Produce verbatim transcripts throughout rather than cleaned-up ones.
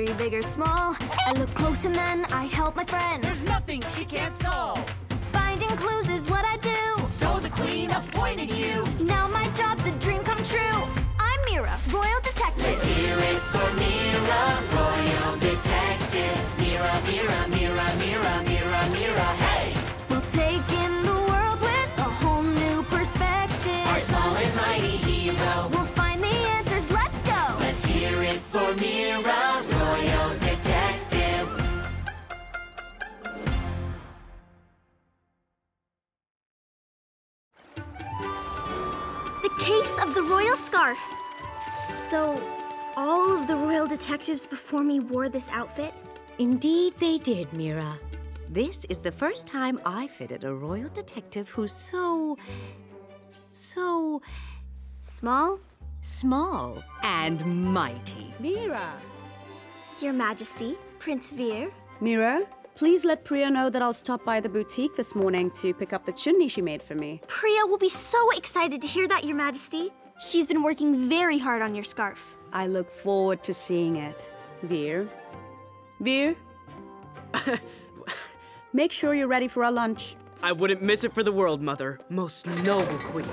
mystery, big or small. I look close and then I help my friend. There's nothing she can't solve. Finding clues is what I do. So the queen appointed you. Now my job's a dream come true. I'm Mira, royal detective. Let's hear it for Mira, royal detective. Mira, Mira, Mira, Mira, Mira, Mira, hey! We'll take in the world with a whole new perspective. Our small and mighty hero. We'll find the answers, let's go! Let's hear it for Mira, royal detective. The case of the royal scarf. So, all of the royal detectives before me wore this outfit? Indeed they did, Mira. This is the first time I fitted a royal detective who's so... so... small? Small and mighty. Mira! Your Majesty, Prince Veer. Mira, please let Priya know that I'll stop by the boutique this morning to pick up the chutney she made for me. Priya will be so excited to hear that, Your Majesty. She's been working very hard on your scarf. I look forward to seeing it, Veer. Veer? Make sure you're ready for our lunch. I wouldn't miss it for the world, Mother. Most noble queen.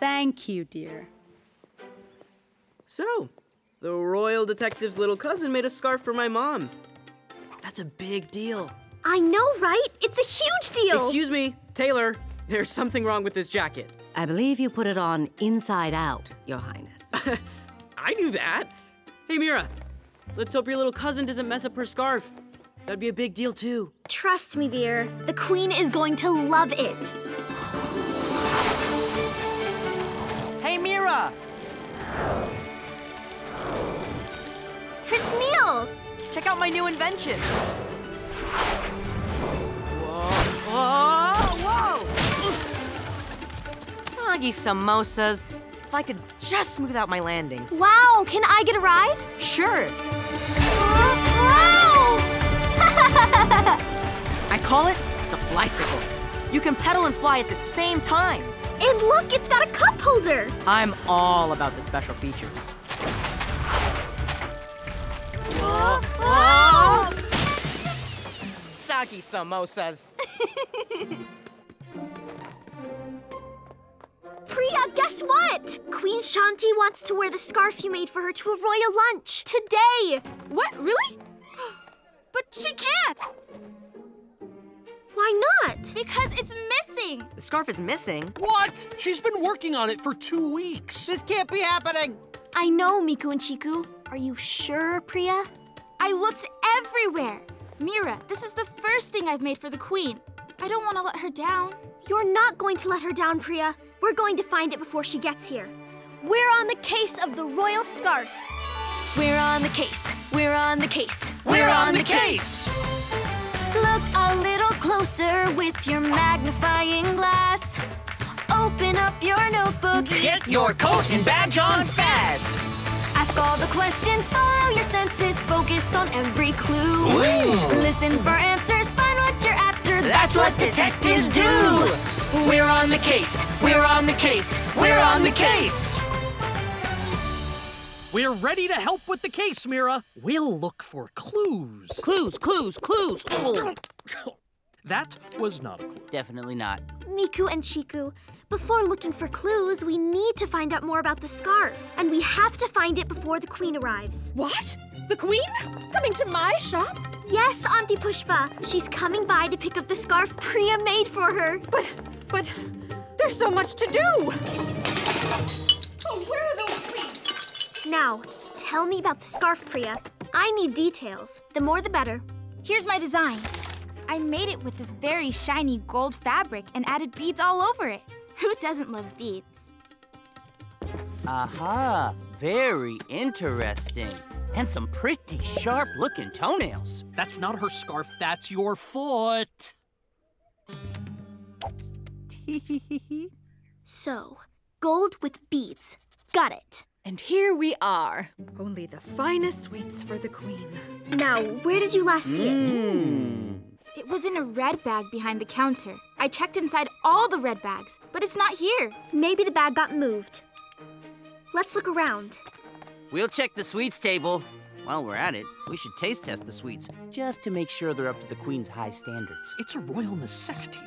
Thank you, dear. So, the royal detective's little cousin made a scarf for my mom. That's a big deal. I know, right? It's a huge deal! Excuse me, Taylor. There's something wrong with this jacket. I believe you put it on inside out, Your Highness. I knew that. Hey, Mira, let's hope your little cousin doesn't mess up her scarf. That'd be a big deal, too. Trust me, dear. The queen is going to love it. Hey, Mira! Prince Neel! Check out my new invention. Whoa! Whoa! Soggy samosas. If I could just smooth out my landings. Wow, can I get a ride? Sure. Wow! I call it the flycycle. You can pedal and fly at the same time. And look, it's got a cup holder. I'm all about the special features. Whoa! Whoa! Soggy samosas. Priya, guess what? Queen Shanti wants to wear the scarf you made for her to a royal lunch today. What, really? But she can't. Why not? Because it's missing. The scarf is missing? What? She's been working on it for two weeks. This can't be happening. I know, Mikku and Chikku. Are you sure, Priya? I looked everywhere. Mira, this is the first thing I've made for the queen. I don't want to let her down. You're not going to let her down, Priya. We're going to find it before she gets here. We're on the case of the royal scarf. We're on the case. We're on the case. We're on the case. Look a little closer with your magnifying glass. Open up your notebook. Get your coat and badge on fast. Ask all the questions. Follow your senses. Focus on every clue. Ooh. Listen for answers. Find what you're after. That's what detectives do! We're on the case! We're on the case! We're on the case! We're ready to help with the case, Mira. We'll look for clues. Clues, clues, clues! Oh. That was not a clue. Definitely not. Mikku and Chikku, before looking for clues, we need to find out more about the scarf. And we have to find it before the queen arrives. What? The queen? Coming to my shop? Yes, Auntie Pushpa. She's coming by to pick up the scarf Priya made for her. But, but, there's so much to do. Oh, where are those sweets? Now, tell me about the scarf, Priya. I need details. The more, the better. Here's my design. I made it with this very shiny gold fabric and added beads all over it. Who doesn't love beads? Aha, very interesting. And some pretty sharp-looking toenails. That's not her scarf, that's your foot. So, gold with beads. Got it. And here we are. Only the finest sweets for the queen. Now, where did you last see it? Mm. It was in a red bag behind the counter. I checked inside all the red bags, but it's not here. Maybe the bag got moved. Let's look around. We'll check the sweets table. While we're at it, we should taste test the sweets, just to make sure they're up to the Queen's high standards. It's a royal necessity.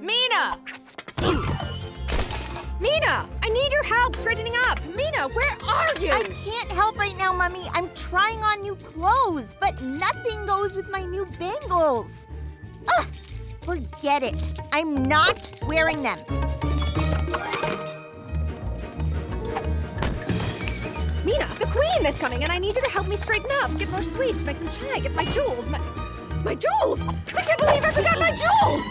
Mina! Mina, I need your help straightening up. Mina, where are you? I can't help right now, Mummy. I'm trying on new clothes, but nothing goes with my new bangles. Ugh, forget it. I'm not wearing them. Mina, the Queen is coming, and I need you to help me straighten up, get more sweets, make some chai, get my jewels, my... my jewels! I can't believe I forgot my jewels!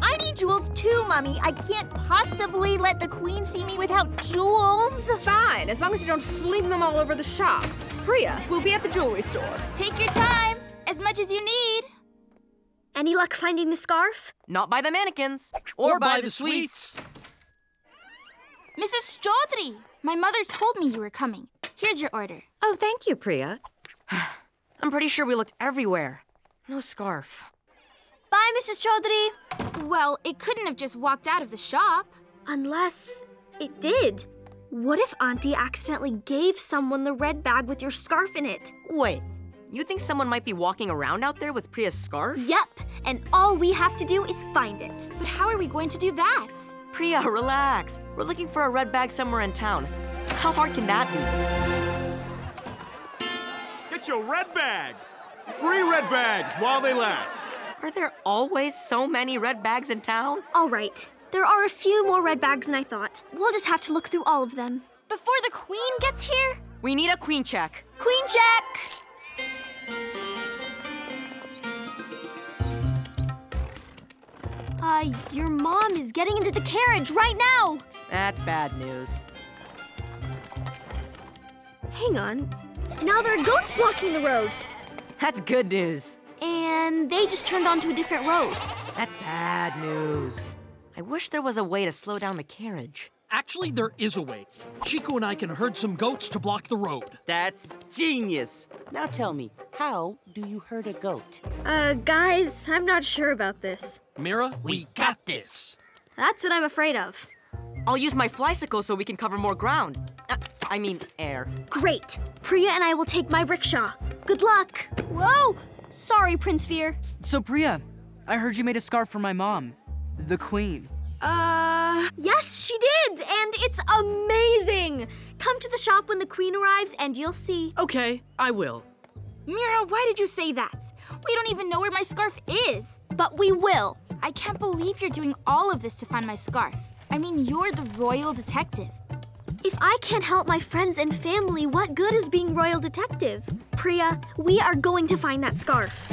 I need jewels too, Mummy. I can't possibly let the Queen see me without jewels. Fine, as long as you don't fling them all over the shop. Priya, we'll be at the jewelry store. Take your time, as much as you need. Any luck finding the scarf? Not by the mannequins. Or, or by, by the, the sweets. Missus Chaudhry, my mother told me you were coming. Here's your order. Oh, thank you, Priya. I'm pretty sure we looked everywhere. No scarf. Bye, Missus Chaudhry. Well, it couldn't have just walked out of the shop. Unless it did. What if Auntie accidentally gave someone the red bag with your scarf in it? Wait, you think someone might be walking around out there with Priya's scarf? Yep, and all we have to do is find it. But how are we going to do that? Priya, relax. We're looking for a red bag somewhere in town. How hard can that be? Get your red bag! Free red bags while they last. Are there always so many red bags in town? All right. There are a few more red bags than I thought. We'll just have to look through all of them. Before the Queen gets here? We need a Queen check. Queen check! Uh, your mom is getting into the carriage right now. That's bad news. Hang on. Now there are goats blocking the road. That's good news. And they just turned onto a different road. That's bad news. I wish there was a way to slow down the carriage. Actually, there is a way. Chikku and I can herd some goats to block the road. That's genius. Now tell me, how do you herd a goat? Uh, guys, I'm not sure about this. Mira, we got this. That's what I'm afraid of. I'll use my flysicle so we can cover more ground. Uh, I mean, air. Great. Priya and I will take my rickshaw. Good luck. Whoa! Sorry, Prince Veer. So, Priya, I heard you made a scarf for my mom, the Queen. Uh, yes, she did, and it's amazing. Come to the shop when the Queen arrives and you'll see. Okay, I will. Mira, why did you say that? We don't even know where my scarf is. But we will. I can't believe you're doing all of this to find my scarf. I mean, you're the royal detective. If I can't help my friends and family, what good is being royal detective? Priya, we are going to find that scarf.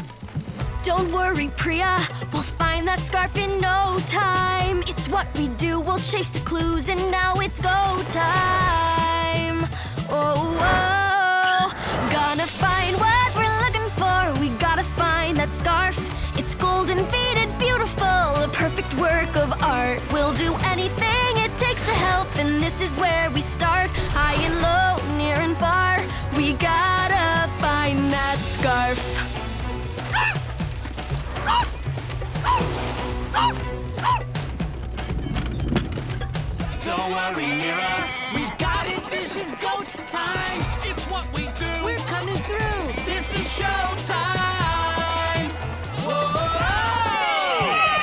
Don't worry, Priya. We'll find that scarf in no time. It's what we do. We'll chase the clues, and now it's go time. Oh, oh, gonna find what we're looking for. We gotta find that scarf. It's golden, faded, beautiful, a perfect work of art. We'll do anything it takes to help, and this is where we start. High and low, near and far, we gotta find that scarf. Don't worry, Mira, we've got it. This is goat time. It's what we do. We're coming through. This is show time. Whoa.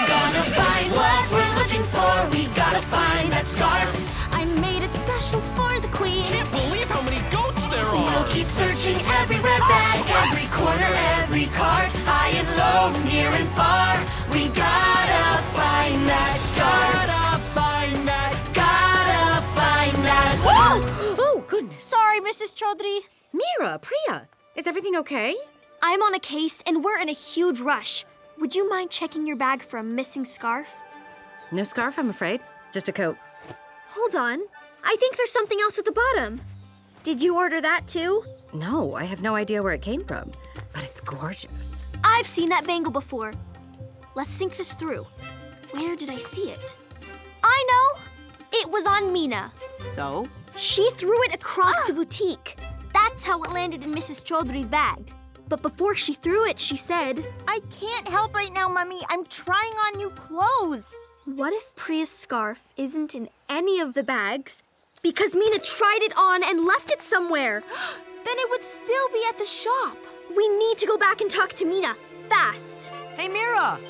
Gonna find what we're looking for. We gotta find that scarf. I made it special for the Queen. Can't believe how many goats there are. We'll keep searching every red bag, every corner, every cart, high and low, near and far. We gotta find that scarf. Gotta find that. Gotta find that scarf. Whoa! Oh, goodness. Sorry, Missus Chaudhry. Mira, Priya, is everything okay? I'm on a case and we're in a huge rush. Would you mind checking your bag for a missing scarf? No scarf, I'm afraid. Just a coat. Hold on. I think there's something else at the bottom. Did you order that too? No, I have no idea where it came from, but it's gorgeous. I've seen that bangle before. Let's think this through. Where did I see it? I know! It was on Mina. So? She threw it across ah! the boutique. That's how it landed in Missus Chaudhry's bag. But before she threw it, she said, I can't help right now, Mummy. I'm trying on new clothes. What if Priya's scarf isn't in any of the bags, Because Mina tried it on and left it somewhere. Then it would still be at the shop. We need to go back and talk to Mina, fast. Hey, Mira!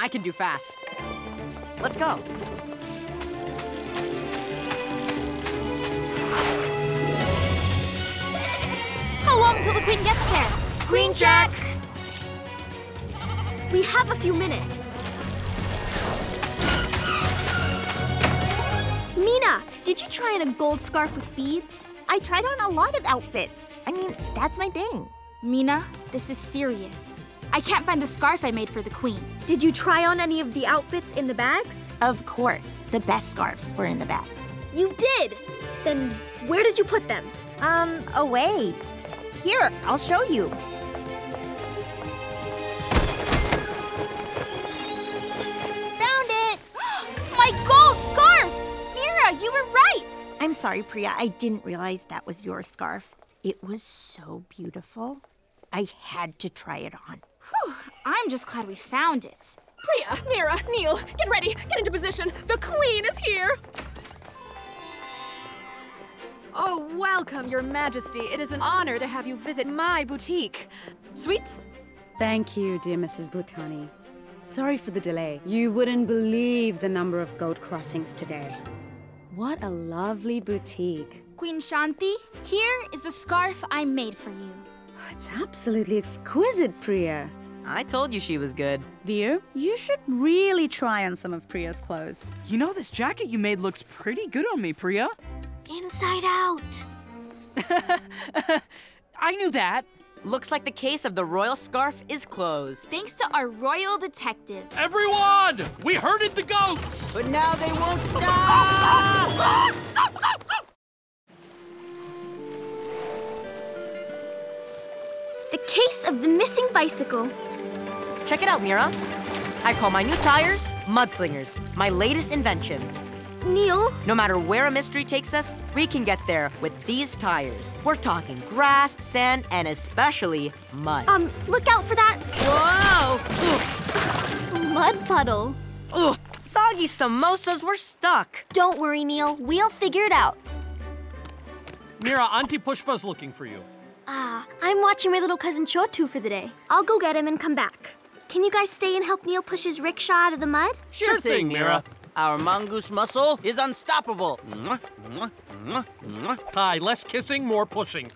I can do fast. Let's go. How long till the queen gets there? Queen check! We have a few minutes. Mina, did you try on a gold scarf with beads? I tried on a lot of outfits. I mean, that's my thing. Mina, this is serious. I can't find the scarf I made for the queen. Did you try on any of the outfits in the bags? Of course. The best scarves were in the bags. You did? Then where did you put them? Um, away. Here, I'll show you. Found it! My gold scarf! Mira, you were right! I'm sorry, Priya. I didn't realize that was your scarf. It was so beautiful. I had to try it on. Whew, I'm just glad we found it. Priya, Mira, Neel, get ready, get into position. The queen is here. Oh, welcome, Your Majesty. It is an honor to have you visit my boutique. Sweets? Thank you, dear Missus Bhutani. Sorry for the delay. You wouldn't believe the number of gold crossings today. What a lovely boutique. Queen Shanti, here is the scarf I made for you. It's absolutely exquisite, Priya. I told you she was good. Veer, you should really try on some of Priya's clothes. You know, this jacket you made looks pretty good on me, Priya. Inside out. I knew that. Looks like the case of the royal scarf is closed. Thanks to our royal detective. Everyone, we herded the goats. But now they won't stop. The case of the missing bicycle. Check it out, Mira. I call my new tires mudslingers, my latest invention. Neel? No matter where a mystery takes us, we can get there with these tires. We're talking grass, sand, and especially mud. Um, look out for that. Whoa! Ooh. Mud puddle. Ugh, soggy samosas, we're stuck. Don't worry, Neel. We'll figure it out. Mira, Auntie Pushpa's looking for you. Ah, I'm watching my little cousin Chotu for the day. I'll go get him and come back. Can you guys stay and help Neel push his rickshaw out of the mud? Sure, sure thing, Mira. Our mongoose muscle is unstoppable. Hi, less kissing, more pushing.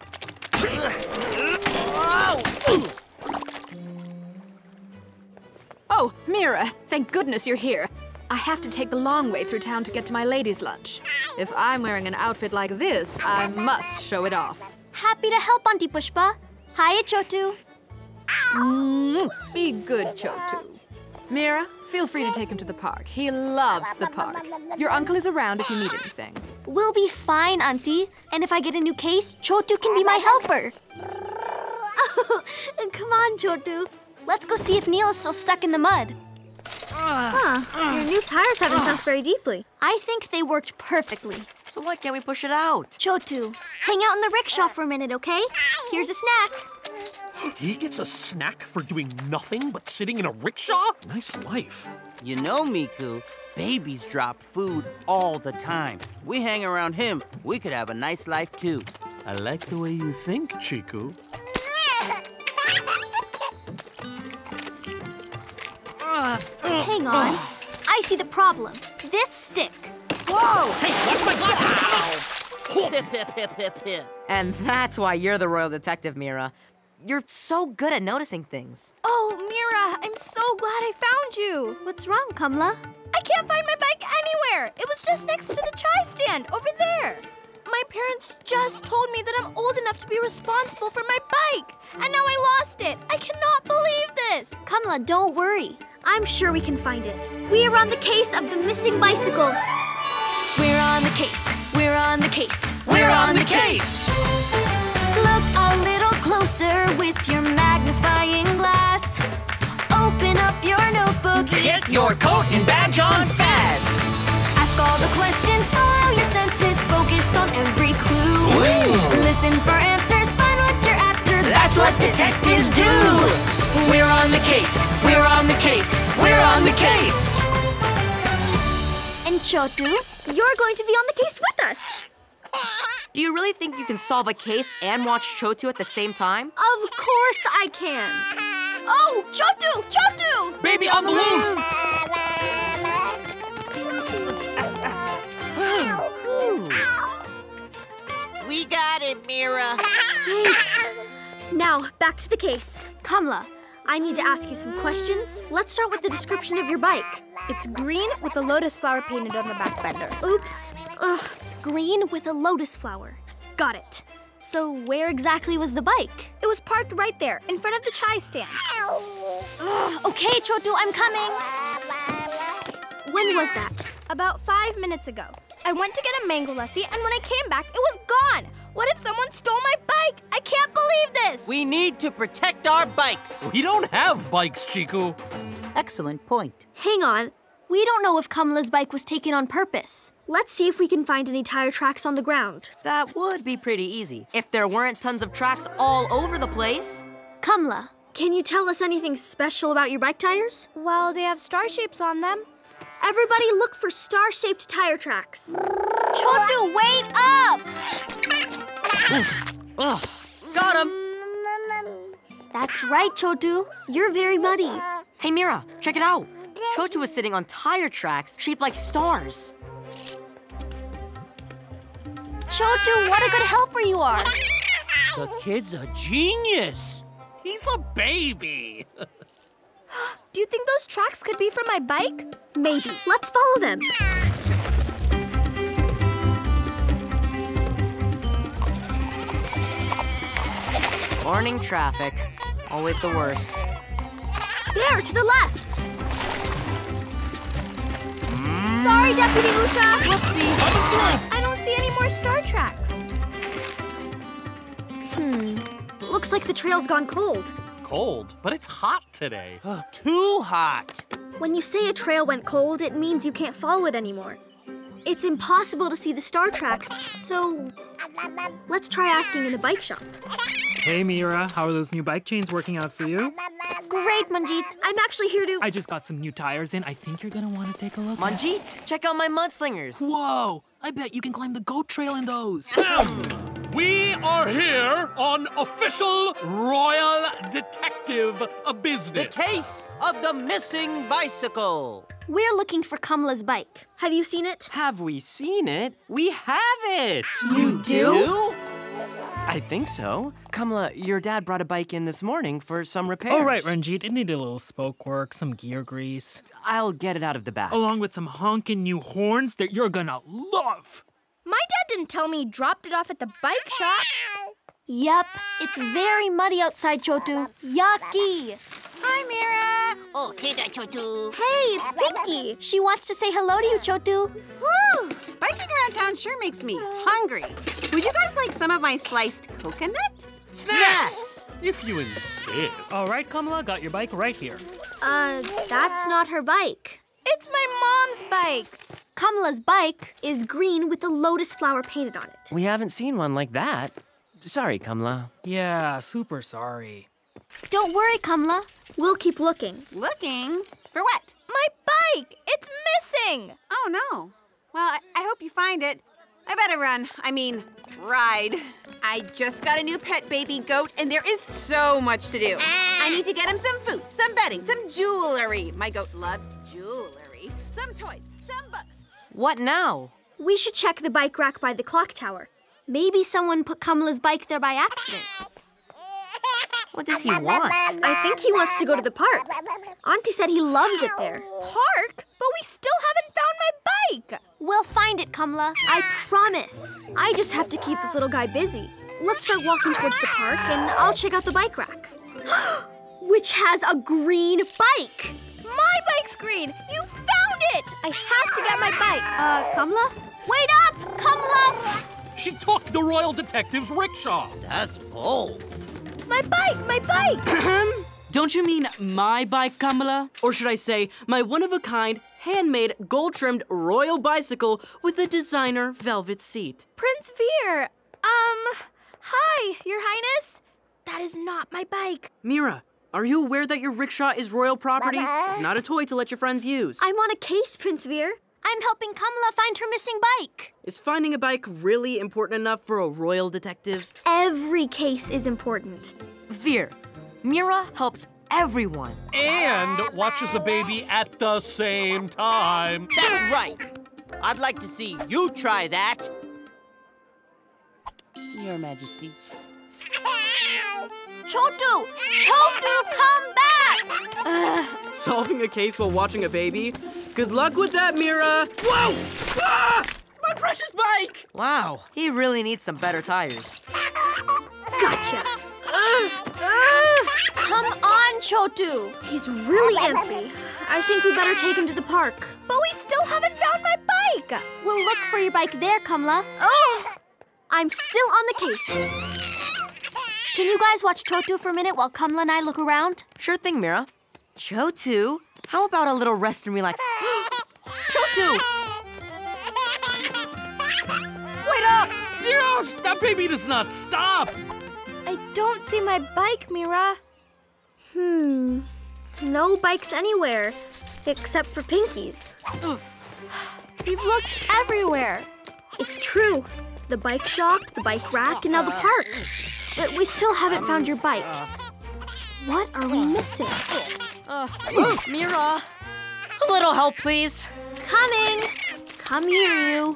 Oh, Mira, thank goodness you're here. I have to take the long way through town to get to my ladies' lunch. If I'm wearing an outfit like this, I must show it off. Happy to help, Auntie Pushpa. Hiya, Chotu. Mm, be good, Chotu. Mira, feel free to take him to the park. He loves the park. Your uncle is around if you need anything. We'll be fine, Auntie. And if I get a new case, Chotu can be my helper. Oh, come on, Chotu. Let's go see if Neel is still stuck in the mud. Huh, your new tires haven't sunk very deeply. I think they worked perfectly. So why can't we push it out? Chotu, hang out in the rickshaw for a minute, okay? Here's a snack. He gets a snack for doing nothing but sitting in a rickshaw? Nice life. You know, Mikku, babies drop food all the time. We hang around him, we could have a nice life too. I like the way you think, Chikku. Hang on, I see the problem. This stick. Whoa! Hey, watch my glass! And that's why you're the royal detective, Mira. You're so good at noticing things. Oh, Mira, I'm so glad I found you. What's wrong, Kamala? I can't find my bike anywhere. It was just next to the chai stand, over there. My parents just told me that I'm old enough to be responsible for my bike, and now I lost it. I cannot believe this. Kamala, don't worry. I'm sure we can find it. We are on the case of the missing bicycle. We're on the case. We're on the case. We're, We're on, on the case. case. Look a little closer with your magnifying glass. Open up your notebook. Get your coat and badge on fast. Ask all the questions, follow your senses, focus on every clue. Ooh. Listen for answers, find what you're after. That's what detectives do. We're on the case, we're on the case, we're on the case. And Chotu, you're going to be on the case with us. Do you really think you can solve a case and watch Chotu at the same time? Of course I can. Oh, Chotu! Chotu! Baby on the loose! We got it, Mira. Thanks. Now, back to the case. Kamala, I need to ask you some questions. Let's start with the description of your bike. It's green with a lotus flower painted on the back fender. Oops. Ugh. Green with a lotus flower. Got it. So where exactly was the bike? It was parked right there, in front of the chai stand. Ugh. Okay, Chotu, I'm coming. When was that? About five minutes ago. I went to get a mango lassi, and when I came back, it was gone. What if someone stole my bike? I can't believe this! We need to protect our bikes. We don't have bikes, Chikku. Excellent point. Hang on. We don't know if Kamala's bike was taken on purpose. Let's see if we can find any tire tracks on the ground. That would be pretty easy, if there weren't tons of tracks all over the place. Kamala, can you tell us anything special about your bike tires? Well, they have star shapes on them. Everybody look for star-shaped tire tracks. Chotu, wait up! Oh, got him! That's right, Chotu. You're very muddy. Hey, Mira, check it out. Chotu is sitting on tire tracks shaped like stars. Chotu, what a good helper you are. The kid's a genius. He's a baby. Do you think those tracks could be from my bike? Maybe. Let's follow them. Morning traffic. Always the worst. There, to the left. Mm. Sorry, Deputy Musha. Whoopsie. Look, I don't see any more star tracks. Hmm. Looks like the trail's gone cold. Cold, but it's hot today. Too hot. When you say a trail went cold, it means you can't follow it anymore. It's impossible to see the star tracks, so let's try asking in a bike shop. Hey, Mira, how are those new bike chains working out for you? Great, Manjeet. I'm actually here to... I just got some new tires in. I think you're gonna want to take a look. Manjeet, check out my mudslingers. Whoa, I bet you can climb the goat trail in those. We are here on official royal detective business. The case of the missing bicycle. We're looking for Kamala's bike. Have you seen it? Have we seen it? We have it. You do? I think so. Kamala, your dad brought a bike in this morning for some repairs. All right, Ranjit, it needed a little spoke work, some gear grease. I'll get it out of the back. Along with some honkin' new horns that you're gonna love. My dad didn't tell me he dropped it off at the bike shop. Yep, it's very muddy outside, Chotu. Yucky. Hi, Mira. Oh, hey there, Chotu. Hey, it's Tinky. She wants to say hello to you, Chotu. Woo! Biking around town sure makes me hungry. Would you guys like some of my sliced coconut? Snacks! Snacks. If you insist. All right, Kamala, got your bike right here. Uh, that's not her bike. It's my mom's bike. Kamala's bike is green with a lotus flower painted on it. We haven't seen one like that. Sorry, Kamala. Yeah, super sorry. Don't worry, Kamala. We'll keep looking. Looking? For what? My bike! It's missing! Oh, no. Well, I, I hope you find it. I better run. I mean, ride. I just got a new pet baby goat, and there is so much to do. Ah. I need to get him some food, some bedding, some jewelry. My goat loves jewelry. Some toys, some books. What now? We should check the bike rack by the clock tower. Maybe someone put Kamala's bike there by accident. What does he want? I think he wants to go to the park. Auntie said he loves it there. Park? But we still haven't found my bike! We'll find it, Kamala. I promise. I just have to keep this little guy busy. Let's start walking towards the park, and I'll check out the bike rack. Which has a green bike! My bike's green! You found it! I have to get my bike. Uh, Kamala? Wait up! Kamala! She took the royal detective's rickshaw. That's bold. My bike! My bike! Don't you mean my bike, Kamala? Or should I say, my one-of-a-kind, handmade, gold-trimmed royal bicycle with a designer velvet seat. Prince Veer! Um, hi, Your Highness. That is not my bike. Mira, are you aware that your rickshaw is royal property? It's not a toy to let your friends use. I'm on a case, Prince Veer. I'm helping Kamala find her missing bike. Is finding a bike really important enough for a royal detective? Every case is important. Veer, Mira helps everyone. And watches a baby at the same time. That's right. I'd like to see you try that. Your Majesty. Chotu! Chotu, come back! Uh, Solving a case while watching a baby? Good luck with that, Mira! Whoa! Ah! My precious bike! Wow, he really needs some better tires. Gotcha! Uh, uh. Come on, Chotu! He's really antsy. I think we better take him to the park. But we still haven't found my bike! We'll look for your bike there, Kamala. Oh! I'm still on the case. Can you guys watch Chotu for a minute while Kamala and I look around? Sure thing, Mira. Chotu, how about a little rest and relax? Chotu! Wait up! Mira, that baby does not stop! I don't see my bike, Mira. Hmm. No bikes anywhere, except for Pinky's. We've looked everywhere. It's true. The bike shop, the bike rack, and now the park. But we still haven't um, found your bike. Uh, what are we missing? Uh, uh, Mira, a little help, please. Coming. Come here, you.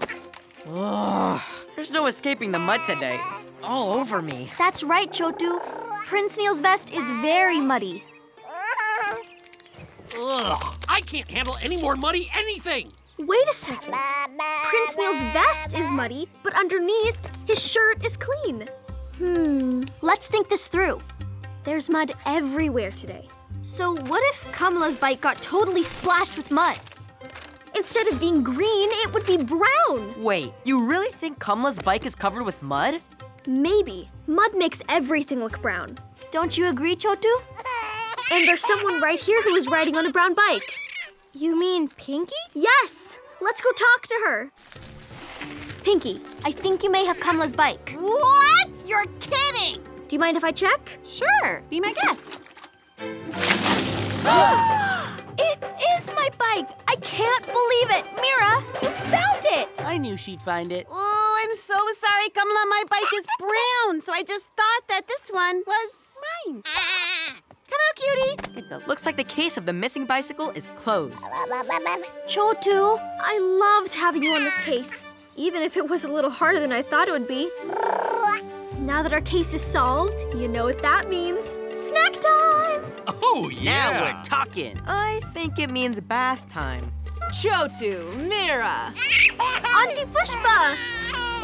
Ugh, there's no escaping the mud today. It's all over me. That's right, Chotu. Prince Neel's vest is very muddy. Ugh, I can't handle any more muddy anything. Wait a second. Prince Neel's vest is muddy, but underneath, his shirt is clean. Hmm, let's think this through. There's mud everywhere today. So what if Kamala's bike got totally splashed with mud? Instead of being green, it would be brown. Wait, you really think Kamala's bike is covered with mud? Maybe. Mud makes everything look brown. Don't you agree, Chotu? And there's someone right here who is riding on a brown bike. You mean Pinky? Yes! Let's go talk to her. Pinky, I think you may have Kamala's bike. What? You're kidding! Do you mind if I check? Sure, be my guest. It is my bike! I can't believe it! Mira, you found it! I knew she'd find it. Oh, I'm so sorry, Kamala. My bike is brown, so I just thought that this one was mine. Come out, cutie. It looks like the case of the missing bicycle is closed. Chotu, I loved having you on this case, even if it was a little harder than I thought it would be. Now that our case is solved, you know what that means. Snack time! Oh, yeah! Now we're talking. I think it means bath time. Chotu, Mira. Auntie Pushpa.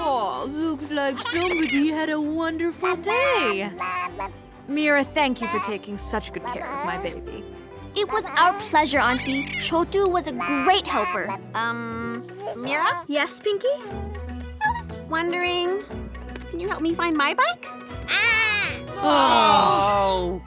Oh, looks like somebody had a wonderful day. Mira, thank you for taking such good care of my baby. It was our pleasure, Auntie. Chotu was a great helper. Um, Mira? Yes, Pinky? I was wondering, can you help me find my bike? Ah! Oh!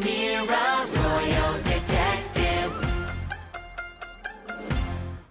Mira,